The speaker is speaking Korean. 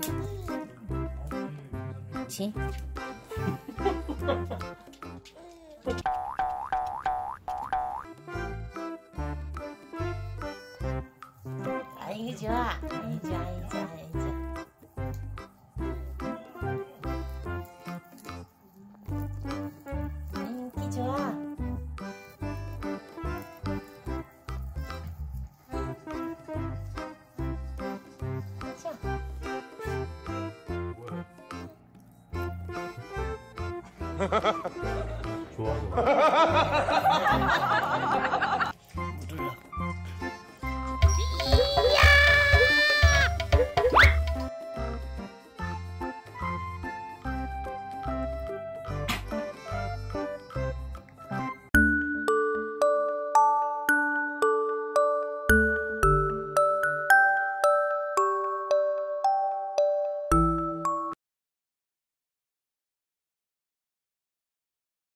go. See? 아이 좋아. 아이 좋아. 아이 좋아. 아이 좋아. 좋아.